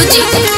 Music.